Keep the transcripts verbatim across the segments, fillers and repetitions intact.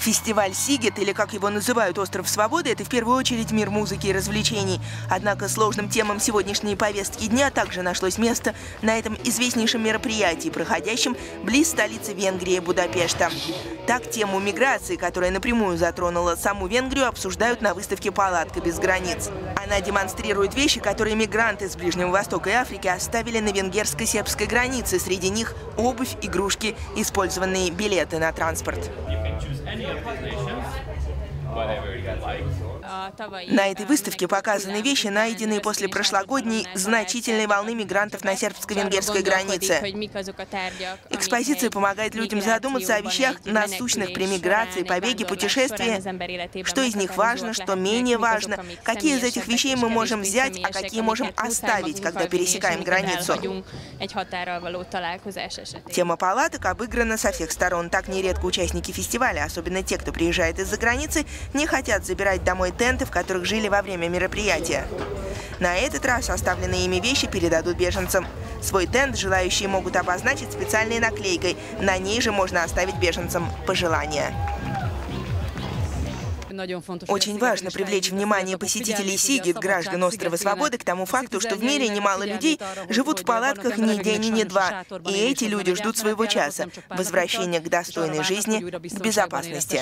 Фестиваль Сигет, или как его называют «Остров Свободы», — это в первую очередь мир музыки и развлечений. Однако сложным темам сегодняшней повестки дня также нашлось место на этом известнейшем мероприятии, проходящем близ столицы Венгрии Будапешта. Так, тему миграции, которая напрямую затронула саму Венгрию, обсуждают на выставке «Палатка без границ». Она демонстрирует вещи, которые мигранты с Ближнего Востока и Африки оставили на венгерско-сербской границе. Среди них обувь, игрушки, использованные билеты на транспорт. На этой выставке показаны вещи, найденные после прошлогодней значительной волны мигрантов на сербско-венгерской границе. Экспозиция помогает людям задуматься о вещах насущных при миграции, побеге, путешествии, что из них важно, что менее важно, какие из этих вещей мы можем взять, а какие можем оставить, когда пересекаем границу. Тема палаток обыграна со всех сторон. Так нередко участники фестиваля, особенно те, кто приезжает из-за границы, не хотят забирать домой тенты, в которых жили во время мероприятия. На этот раз оставленные ими вещи передадут беженцам. Свой тент желающие могут обозначить специальной наклейкой. На ней же можно оставить беженцам пожелания. Очень важно привлечь внимание посетителей Сигет, граждан Острова Свободы, к тому факту, что в мире немало людей живут в палатках ни день и ни два. И эти люди ждут своего часа – возвращения к достойной жизни, к безопасности.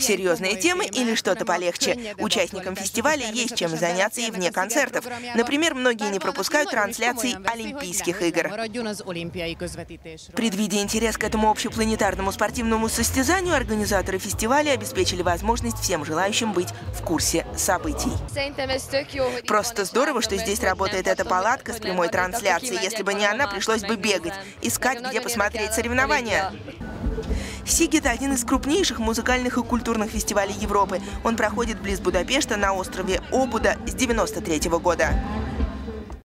Серьезные темы или что-то полегче? Участникам фестиваля есть чем заняться и вне концертов. Например, многие не пропускают трансляции Олимпийских игр. Предвидя интерес к этому общепланетарному спортивному состязанию, организаторы фестиваля обеспечили возможность всем желающим быть в курсе событий. Просто здорово, что здесь работает эта палатка с прямой трансляцией. Если бы не она, пришлось бы бегать, искать, где посмотреть соревнования. Сигет – один из крупнейших музыкальных и культурных фестивалей Европы. Он проходит близ Будапешта на острове Обуда с девяносто третьего года.